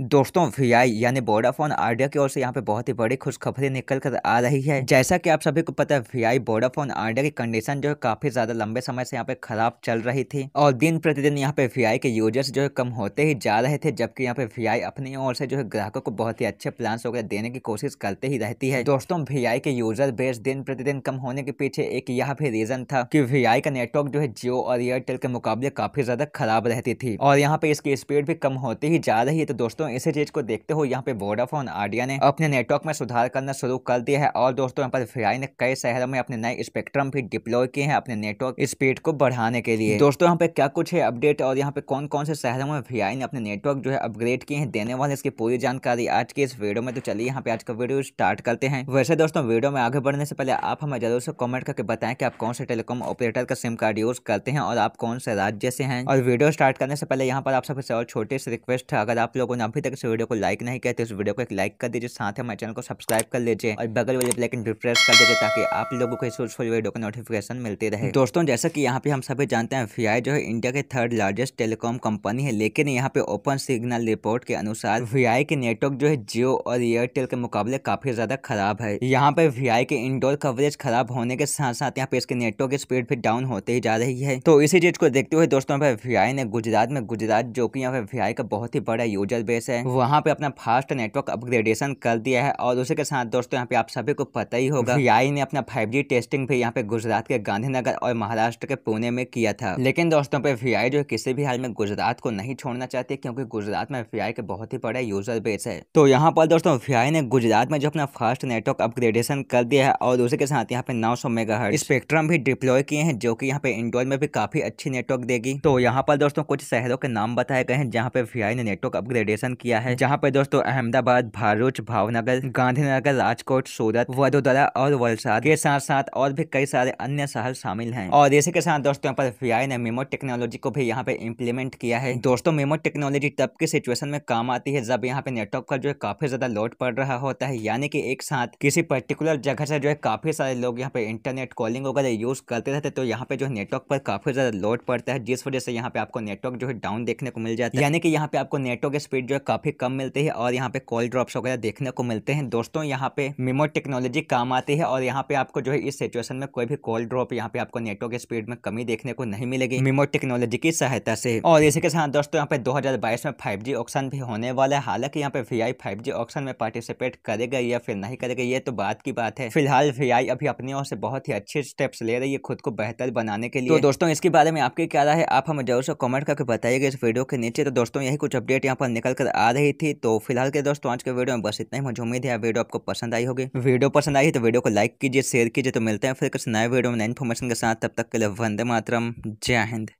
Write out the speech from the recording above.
दोस्तों VI यानी Vodafone Idea की ओर से यहाँ पे बहुत ही बड़ी खुशखबरी निकल कर आ रही है। जैसा कि आप सभी को पता है VI वोडाफोन आइडिया की कंडीशन जो है काफी ज्यादा लंबे समय से यहाँ पे खराब चल रही थी और दिन प्रतिदिन यहाँ पे VI के यूजर्स जो है कम होते ही जा रहे थे, जबकि यहाँ पे VI अपनी ओर से जो है ग्राहकों को बहुत ही अच्छे प्लान वगैरह देने की कोशिश करते ही रहती है। दोस्तों VI के यूजर बेस दिन प्रतिदिन कम होने के पीछे एक यह भी रीजन था कि VI का नेटवर्क जो है जियो और एयरटेल के मुकाबले काफी ज्यादा खराब रहती थी और यहाँ पे इसकी स्पीड भी कम होती ही जा रही है। तो दोस्तों इसी चीज को देखते हुए यहाँ पे वोडाफोन आइडिया ने अपने नेटवर्क में सुधार करना शुरू कर दिया है और दोस्तों यहाँ पर VI ने कई शहरों में अपने नए स्पेक्ट्रम भी डिप्लॉय किए हैं अपने नेटवर्क स्पीड को बढ़ाने के लिए। दोस्तों यहाँ पे क्या कुछ है अपडेट और यहाँ पे कौन कौन से शहरों में VI ने अपने नेटवर्क जो है अपग्रेड किए हैं देने वाले इसकी पूरी जानकारी आज की इस वीडियो में। तो चलिए यहाँ पे आज का वीडियो स्टार्ट करते हैं। वैसे दोस्तों वीडियो में आगे बढ़ने से पहले आप हमें जरूर से कॉमेंट करके बताएं कि आप कौन से टेलीकॉम ऑपरेटर का सिम कार्ड यूज करते हैं और आप कौन से राज्य से हैं। और वीडियो स्टार्ट करने से पहले यहाँ पर आप सबसे और छोटी सी रिक्वेस्ट है, अगर आप लोगों ने अभी तक इस वीडियो को लाइक नहीं किया तो इस वीडियो को एक लाइक कर दीजिए, साथ ही हमारे चैनल को सब्सक्राइब कर लीजिए और बगल वाले बेल आइकन भी प्रेस कर दीजिए ताकि आप लोगों को इस यूजफुल वीडियो का नोटिफिकेशन मिलते रहे। दोस्तों जैसा कि यहाँ पे हम सभी जानते हैं VI जो है इंडिया के थर्ड लार्जेस्ट टेलीकॉम कंपनी है, लेकिन यहाँ पे ओपन सिग्नल रिपोर्ट के अनुसार VI के नेटवर्क जो है जियो और एयरटेल के मुकाबले काफी ज्यादा खराब है। यहाँ पे VI के इंडोर कवरेज खराब होने के साथ साथ यहाँ पे इसके नेटवर्क की स्पीड भी डाउन होते ही जा रही है। तो इसी चीज को देखते हुए दोस्तों VI ने गुजरात जो कि यहाँ पे VI का बहुत ही बड़ा यूजर बेस है वहाँ पे अपना फास्ट नेटवर्क अपग्रेडेशन कर दिया है और उसी के साथ दोस्तों यहाँ पे आप सभी को पता ही होगा VI ने अपना 5G टेस्टिंग भी यहाँ पे गुजरात के गांधीनगर और महाराष्ट्र के पुणे में किया था। लेकिन दोस्तों पे VI जो किसी भी हाल में गुजरात को नहीं छोड़ना चाहते क्योंकि गुजरात में VI के बहुत ही बड़ा यूजर बेस है। तो यहाँ पर दोस्तों VI ने गुजरात में जो अपना फास्ट नेटवर्क अपग्रेडेशन कर दिया है और उसी के साथ यहाँ पे 900 मेगाहर्ट्ज स्पेक्ट्रम भी डिप्लॉय किए हैं जो की यहाँ पे इंडोर में भी काफी अच्छी नेटवर्क देगी। तो यहाँ पर दोस्तों कुछ शहरों के नाम बताए गए हैं जहाँ पे VI ने नेटवर्क अपग्रेडेशन किया है, जहाँ पे दोस्तों अहमदाबाद, भारूच, भावनगर, गांधीनगर, राजकोट, सूरत, वडोदरा और वलसाड के साथ साथ और भी कई सारे अन्य शहर शामिल हैं। और इसी के साथ दोस्तों यहाँ पर VI ने MIMO टेक्नोलॉजी को भी यहाँ पे इम्प्लीमेंट किया है। दोस्तों MIMO टेक्नोलॉजी तब की सिचुएशन में काम आती है जब यहाँ पे नेटवर्क का जो है काफी ज्यादा लोड पड़ रहा होता है, यानी कि एक साथ किसी पर्टिकुलर जगह से जो है काफी सारे लोग यहाँ पे इंटरनेट कॉलिंग वगैरह यूज करते रहते, तो यहाँ पे जो नेटवर्क पर काफी ज्यादा लोड पड़ता है जिस वजह से यहाँ पे आपको नेटवर्क जो है डाउन देखने को मिल जाता है, यानी कि यहाँ पे आपको नेटवर्क स्पीड जो है काफी कम मिलती है और यहाँ पे कॉल ड्रॉप्स वगैरह देखने को मिलते हैं। दोस्तों यहाँ पे MIMO टेक्नोलॉजी काम आती है और यहाँ पे आपको जो है इस सिचुएशन में कोई भी कॉल ड्रॉप यहाँ पे आपको नेटवर्क स्पीड में कमी देखने को नहीं मिलेगी MIMO टेक्नोलॉजी की सहायता से। और इसी के साथ दोस्तों यहाँ पे 2022 में 5G ऑक्शन भी होने वाला है। हालांकि यहाँ पे VI 5G ऑक्शन में पार्टिसिपेट करेगा या फिर नहीं करेगा ये तो बात की बात है, फिलहाल VI अभी अपनी ओर से बहुत ही अच्छे स्टेप्स ले रही है खुद को बेहतर बनाने के लिए। तो दोस्तों इसके बारे में आपकी क्या राय है आप हमें जरूर से कमेंट करके बताइएगा इस वीडियो के नीचे। तो दोस्तों यही कुछ अपडेट यहाँ पर निकल कर आ रही थी। तो फिलहाल के दोस्तों आज के वीडियो में बस इतना ही। मुझे उम्मीद है वीडियो आपको पसंद आई होगी। वीडियो पसंद आई तो वीडियो को लाइक कीजिए, शेयर कीजिए। तो मिलते हैं फिर किसी नए वीडियो में नई इन्फॉर्मेशन के साथ, तब तक के लिए वंदे मातरम, जय हिंद।